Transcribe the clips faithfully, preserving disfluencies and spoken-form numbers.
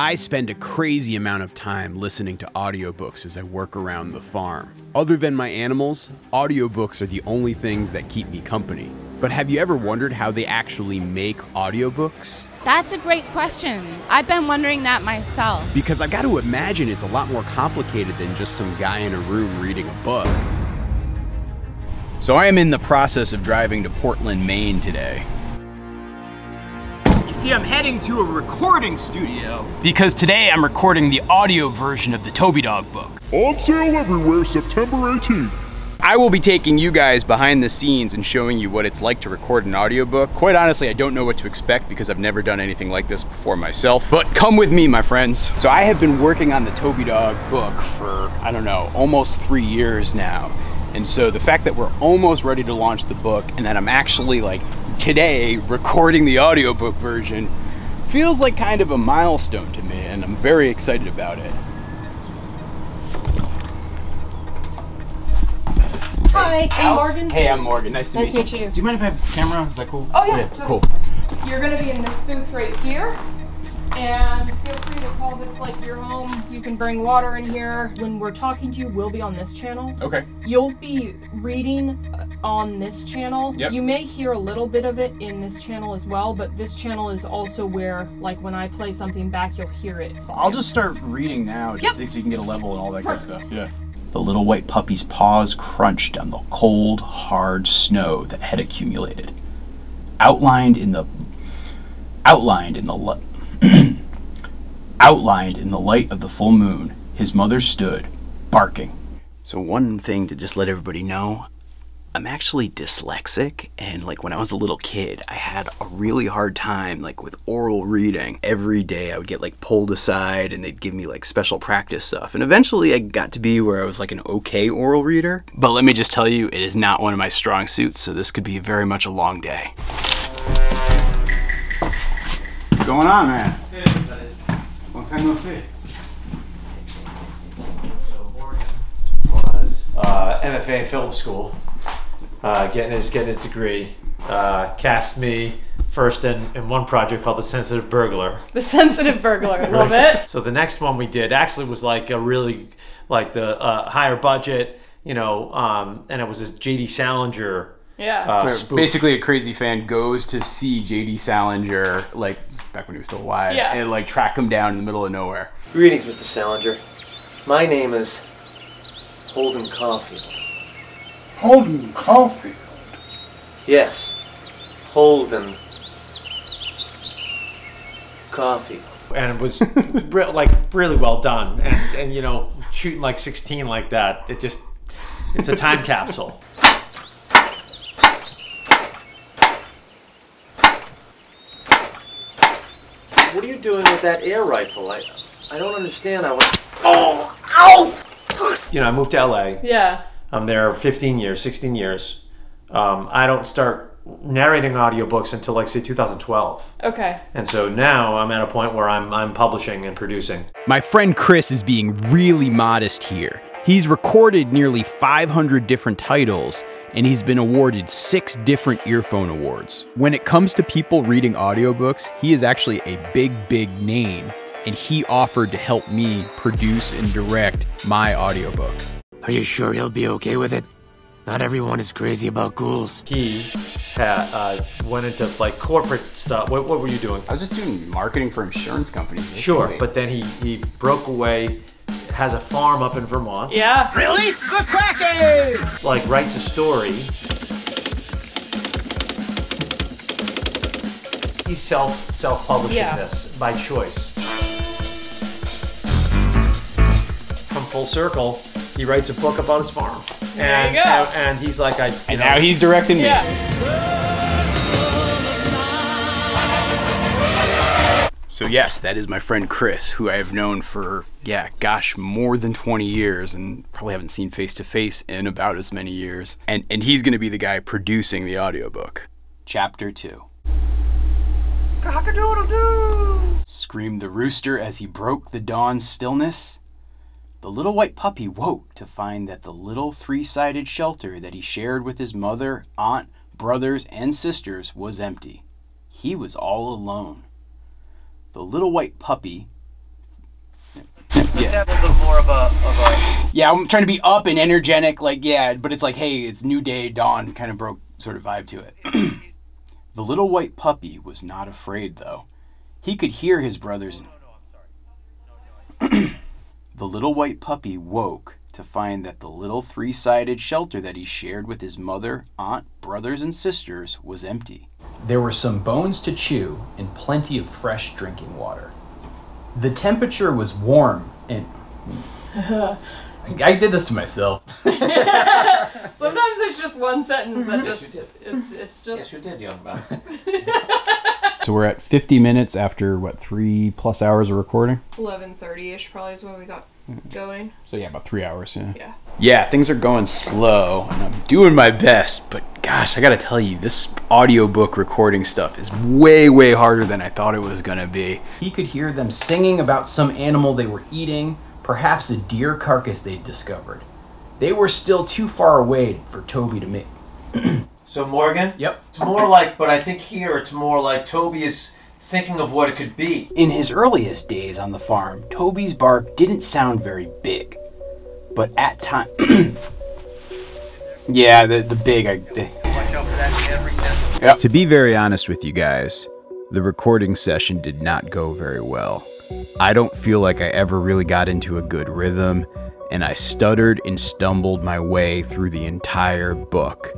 I spend a crazy amount of time listening to audiobooks as I work around the farm. Other than my animals, audiobooks are the only things that keep me company. But have you ever wondered how they actually make audiobooks? That's a great question. I've been wondering that myself. Because I've got to imagine it's a lot more complicated than just some guy in a room reading a book. So I am in the process of driving to Portland, Maine today. You see, I'm heading to a recording studio. Because today I'm recording the audio version of the Toby Dog book. On sale everywhere September eighteenth. I will be taking you guys behind the scenes and showing you what it's like to record an audiobook. Quite honestly, I don't know what to expect because I've never done anything like this before myself, but come with me, my friends. So I have been working on the Toby Dog book for, I don't know, almost three years now. And so the fact that we're almost ready to launch the book and that I'm actually, like, today recording the audiobook version feels like kind of a milestone to me, and I'm very excited about it. Hi, I'm Morgan. Hey, I'm Morgan. Nice to meet you. Nice to meet you. Do you mind if I have a camera? Is that cool? Oh, yeah. Yeah, cool. You're going to be in this booth right here. And feel free to call this like your home. You can bring water in here. When we're talking to you, we'll be on this channel. Okay. You'll be reading on this channel. Yep. You may hear a little bit of it in this channel as well, but this channel is also where, like, when I play something back, you'll hear it. I'll just start reading now, just yep. so you can get a level and all that Perfect. Good stuff. Yeah. The little white puppy's paws crunched on the cold, hard snow that had accumulated. Outlined in the... Outlined in the... Outlined in the light of the full moon, his mother stood, barking. So one thing to just let everybody know, I'm actually dyslexic, and like when I was a little kid, I had a really hard time like with oral reading. Every day I would get like pulled aside and they'd give me like special practice stuff. And eventually I got to be where I was like an okay oral reader. But let me just tell you, it is not one of my strong suits, so this could be very much a long day. What's going on, man? What kind of thing? So Morgan was uh, M F A in film school. Uh, getting his getting his degree, uh, cast me first in, in one project called The Sensitive Burglar. The Sensitive Burglar, I love it. So the next one we did actually was like a really, like the uh, higher budget, you know, um, and it was this J D Salinger. Yeah. Uh, so basically a crazy fan goes to see J D Salinger, like back when he was still alive, yeah. and like track him down in the middle of nowhere. Greetings, Mister Salinger. My name is Holden Caulfield. Holden Caulfield? Yes. Holden Caulfield. And it was re like really well done. And, and, you know, shooting like sixteen like that, it just, it's a time capsule. What are you doing with that air rifle? I, I don't understand. I went, oh, ow! You know, I moved to L A. Yeah. I'm there fifteen years, sixteen years. Um, I don't start narrating audiobooks until, like, say, two thousand twelve. Okay. And so now I'm at a point where I'm, I'm publishing and producing. My friend Chris is being really modest here. He's recorded nearly five hundred different titles, and he's been awarded six different earphone awards. When it comes to people reading audiobooks, he is actually a big, big name, and he offered to help me produce and direct my audiobook. Are you sure he'll be okay with it? Not everyone is crazy about ghouls. He had, uh, went into like corporate stuff. What, what were you doing? I was just doing marketing for insurance companies. Sure, but then he, he broke away, has a farm up in Vermont. Yeah. Release the Quacken! Like writes a story. He's self, self-publishing yeah. this by choice. From full circle, he writes a book about his farm. And, there you go. And, and he's like, I. You and know, now he's directing me. Yeah. So yes, that is my friend Chris, who I have known for, yeah, gosh, more than twenty years and probably haven't seen face to face in about as many years. And, and he's gonna be the guy producing the audiobook. Chapter two. Cock-a-doodle-doo! Screamed the rooster as he broke the dawn's stillness. The little white puppy woke to find that the little three-sided shelter that he shared with his mother, aunt, brothers, and sisters was empty. He was all alone. The little white puppy, yeah. Have a little more of a, of a... Yeah, I'm trying to be up and energetic, like, yeah, but it's like, hey, it's new day, dawn, kind of broke sort of vibe to it. The little white puppy was not afraid, though. He could hear his brothers... No, no, I'm sorry. No, no, I... The little white puppy woke to find that the little three-sided shelter that he shared with his mother, aunt, brothers, and sisters was empty. There were some bones to chew and plenty of fresh drinking water. The temperature was warm and... I did this to myself. Sometimes it's just one sentence that just... Yes, you did. It's, it's just... Yes, you did, young man. So we're at fifty minutes after, what, three plus hours of recording? eleven thirty-ish probably is when we got going. So yeah, about three hours, yeah. Yeah. Yeah, things are going slow, and I'm doing my best, but gosh, I gotta tell you, this audiobook recording stuff is way, way harder than I thought it was gonna be. He could hear them singing about some animal they were eating, perhaps a deer carcass they'd discovered. They were still too far away for Toby to make. So Morgan? Yep. It's more like, but I think here it's more like Toby is thinking of what it could be. In his earliest days on the farm, Toby's bark didn't sound very big, but at time... yeah, the, the big... I, the... Watch out for that every time. Yep. To be very honest with you guys, the recording session did not go very well. I don't feel like I ever really got into a good rhythm, and I stuttered and stumbled my way through the entire book.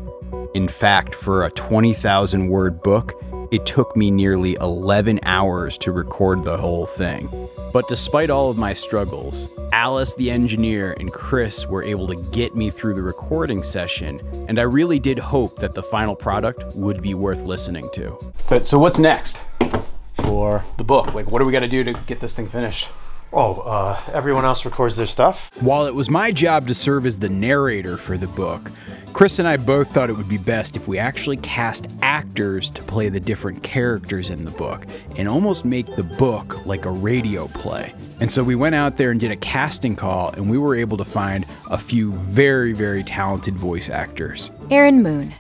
In fact, for a twenty thousand word book, it took me nearly eleven hours to record the whole thing. But despite all of my struggles, Alice the engineer and Chris were able to get me through the recording session, and I really did hope that the final product would be worth listening to. So, so what's next for the book? Like, what do we got to do to get this thing finished? Oh, uh, everyone else records their stuff. While it was my job to serve as the narrator for the book, Chris and I both thought it would be best if we actually cast actors to play the different characters in the book and almost make the book like a radio play. And so we went out there and did a casting call, and we were able to find a few very, very talented voice actors. Erin Moon,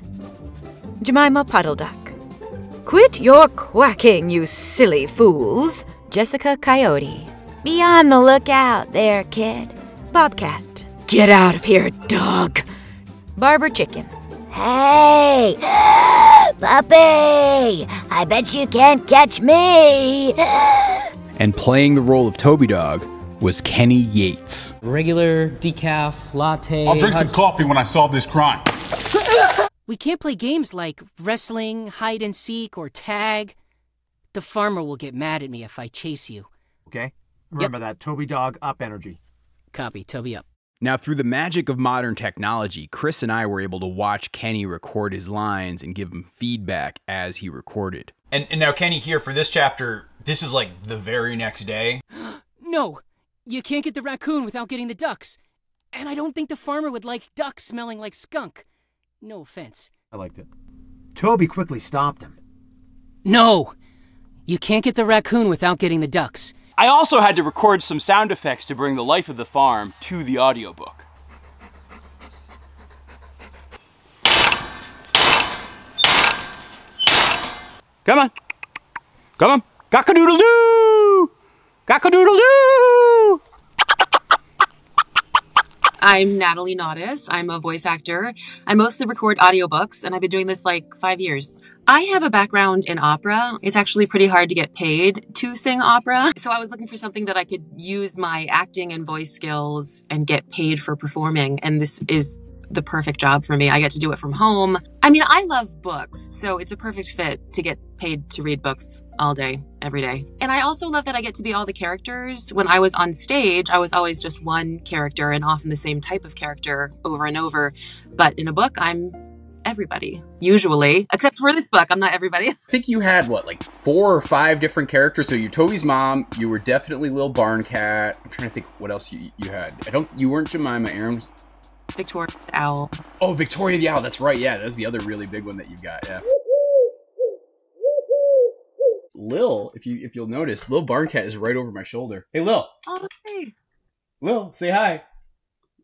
Jemima Puddleduck. Quit your quacking, you silly fools. Jessica Coyote. Be on the lookout there, kid. Bobcat. Get out of here, dog. Barber Chicken. Hey! Puppy! I bet you can't catch me! And playing the role of Toby Dog was Kenny Yates. Regular, decaf, latte... I'll drink some coffee when I solve this crime. We can't play games like wrestling, hide-and-seek, or tag. The farmer will get mad at me if I chase you. Okay. Remember yep. that, Toby Dog up energy. Copy, Toby up. Now, through the magic of modern technology, Chris and I were able to watch Kenny record his lines and give him feedback as he recorded. And, and now, Kenny, here for this chapter, this is like the very next day. No, you can't get the raccoon without getting the ducks. And I don't think the farmer would like ducks smelling like skunk. No offense. I liked it. Toby quickly stopped him. No, you can't get the raccoon without getting the ducks. I also had to record some sound effects to bring the life of the farm to the audiobook. Come on. Come on. Cock-a-doodle-doo! Cock-a-doodle-doo! I'm Natalie Naudus. I'm a voice actor. I mostly record audiobooks, and I've been doing this like five years. I have a background in opera. It's actually pretty hard to get paid to sing opera. So I was looking for something that I could use my acting and voice skills and get paid for performing. And this is the perfect job for me. I get to do it from home. I mean, I love books, so it's a perfect fit to get paid to read books all day, every day. And I also love that I get to be all the characters. When I was on stage, I was always just one character and often the same type of character over and over. But in a book, I'm everybody, usually, except for this book, I'm not everybody. I think you had, what, like four or five different characters? So you're Toby's mom, you were definitely Lil Barn Cat. I'm trying to think what else you, you had. I don't, you weren't Jemima, Erin. Victoria the Owl. Oh, Victoria the Owl, that's right, yeah, that's the other really big one that you got, yeah. Lil, if, you, if you'll notice, Lil Barn Cat is right over my shoulder. Hey, Lil. Oh, hey. Lil, say hi.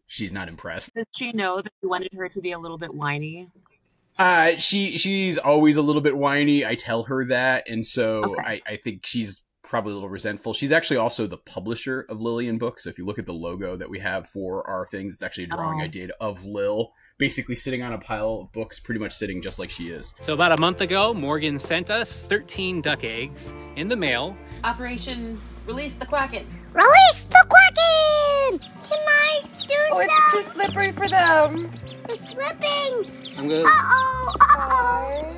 She's not impressed. Does she know that you wanted her to be a little bit whiny? Uh, she she's always a little bit whiny. I tell her that, and so okay. I, I think she's probably a little resentful. She's actually also the publisher of Lillian Books. So if you look at the logo that we have for our things, it's actually a drawing oh. I did of Lil, basically sitting on a pile of books, pretty much sitting just like she is. So about a month ago, Morgan sent us thirteen duck eggs in the mail. Operation Release the Quacken. Release the Quacken! Can I do oh, that? Oh, it's too slippery for them. They're slipping. I'm gonna... Uh-oh, uh-oh.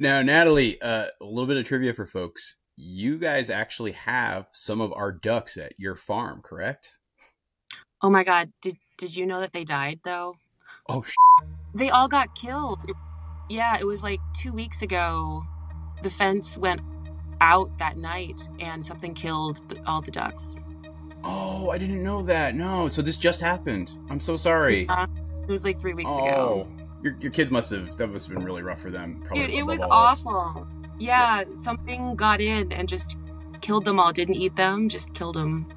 Now, Natalie, uh, a little bit of trivia for folks. You guys actually have some of our ducks at your farm, correct? Oh my God. Did did you know that they died, though? Oh, sh They all got killed. Yeah, it was like two weeks ago. The fence went out that night and something killed all the ducks. Oh, I didn't know that. No. So this just happened. I'm so sorry. Yeah, it was like three weeks oh. ago. Your, your kids must have, that must have been really rough for them. Probably Dude, it was awful. Yeah, yeah, something got in and just killed them all. Didn't eat them, just killed them.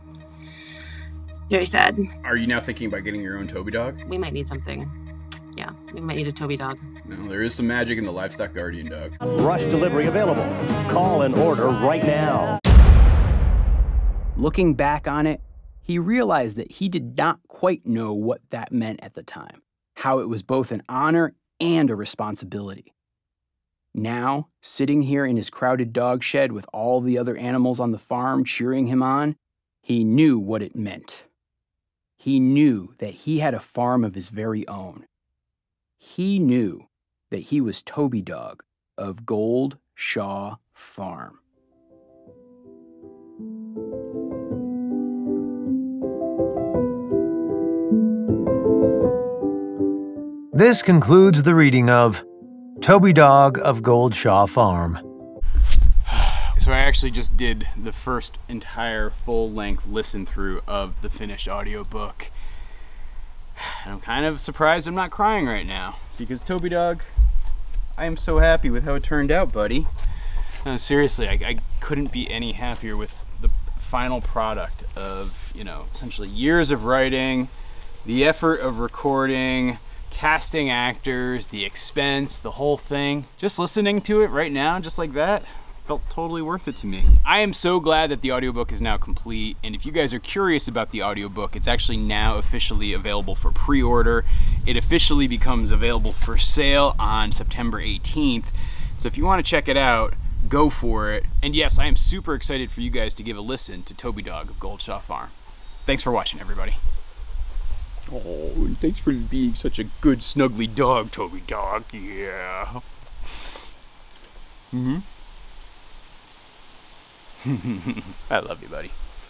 It's very sad. Are you now thinking about getting your own Toby dog? We might need something. Yeah, we might need a Toby dog. No, there is some magic in the livestock guardian dog. Rush delivery available. Call and order right now. Looking back on it, he realized that he did not quite know what that meant at the time. How it was both an honor and a responsibility. Now, sitting here in his crowded dog shed with all the other animals on the farm cheering him on, he knew what it meant. He knew that he had a farm of his very own. He knew that he was Toby Dog of Gold Shaw Farm. This concludes the reading of Toby Dog of Gold Shaw Farm. So I actually just did the first entire full-length listen-through of the finished audiobook. And I'm kind of surprised I'm not crying right now, because Toby Dog, I am so happy with how it turned out, buddy. No, seriously, I, I couldn't be any happier with the final product of, you know, essentially years of writing, the effort of recording, casting actors, the expense, the whole thing. Just listening to it right now, just like that, felt totally worth it to me. I am so glad that the audiobook is now complete, and if you guys are curious about the audiobook, it's actually now officially available for pre-order. It officially becomes available for sale on September eighteenth, so if you want to check it out, go for it. And yes, I am super excited for you guys to give a listen to Toby Dog of Gold Shaw Farm. Thanks for watching, everybody. Oh, and thanks for being such a good snuggly dog, Toby Dog. Yeah. Mm-hmm. I love you, buddy.